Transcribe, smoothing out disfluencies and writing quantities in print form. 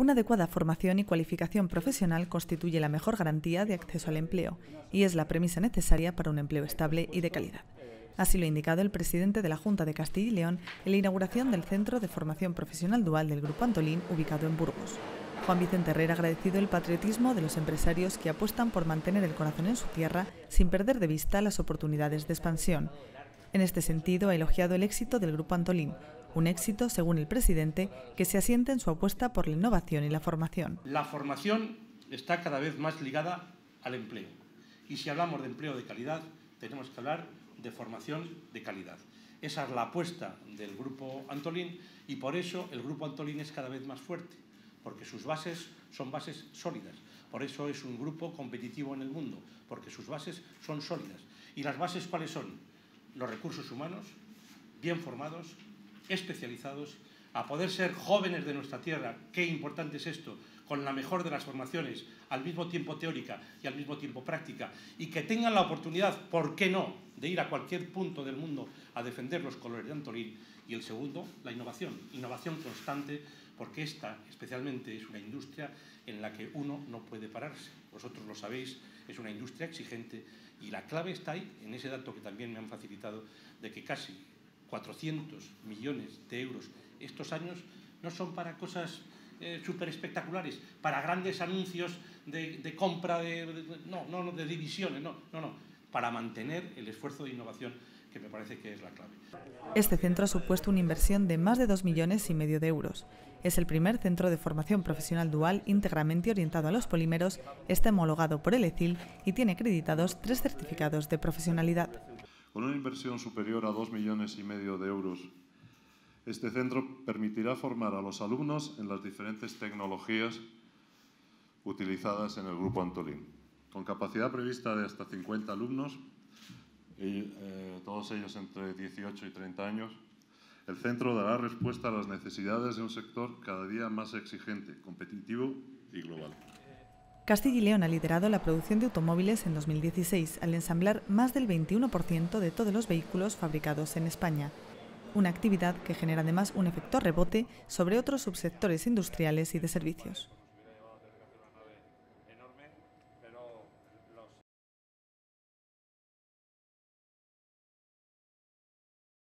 Una adecuada formación y cualificación profesional constituye la mejor garantía de acceso al empleo y es la premisa necesaria para un empleo estable y de calidad. Así lo ha indicado el presidente de la Junta de Castilla y León en la inauguración del Centro de Formación Profesional Dual del Grupo Antolín, ubicado en Burgos. Juan Vicente Herrera ha agradecido el patriotismo de los empresarios que apuestan por mantener el corazón en su tierra sin perder de vista las oportunidades de expansión. En este sentido, ha elogiado el éxito del Grupo Antolín, un éxito, según el presidente, que se asienta en su apuesta por la innovación y la formación. La formación está cada vez más ligada al empleo y si hablamos de empleo de calidad tenemos que hablar de formación de calidad. Esa es la apuesta del Grupo Antolín y por eso el Grupo Antolín es cada vez más fuerte, porque sus bases son bases sólidas. Por eso es un grupo competitivo en el mundo, porque sus bases son sólidas. ¿Y las bases cuáles son? Los recursos humanos, bien formados, especializados, a poder ser jóvenes de nuestra tierra, qué importante es esto, con la mejor de las formaciones, al mismo tiempo teórica y al mismo tiempo práctica, y que tengan la oportunidad, ¿por qué no?, de ir a cualquier punto del mundo a defender los colores de Antolín. Y el segundo, la innovación, innovación constante, porque esta especialmente es una industria en la que uno no puede pararse. Vosotros lo sabéis, es una industria exigente y la clave está ahí, en ese dato que también me han facilitado, de que casi 400 millones de euros estos años no son para cosas súper espectaculares, para grandes anuncios de compra, de divisiones, para mantener el esfuerzo de innovación, que me parece que es la clave. Este centro ha supuesto una inversión de más de 2,5 millones de euros. Es el primer centro de formación profesional dual íntegramente orientado a los polímeros, está homologado por el ECIL y tiene acreditados 3 certificados de profesionalidad. Con una inversión superior a 2,5 millones de euros, este centro permitirá formar a los alumnos en las diferentes tecnologías utilizadas en el Grupo Antolín, con capacidad prevista de hasta 50 alumnos, y todos ellos entre 18 y 30 años, el centro dará respuesta a las necesidades de un sector cada día más exigente, competitivo y global. Castilla y León ha liderado la producción de automóviles en 2016, al ensamblar más del 21% de todos los vehículos fabricados en España. Una actividad que genera además un efecto rebote sobre otros subsectores industriales y de servicios.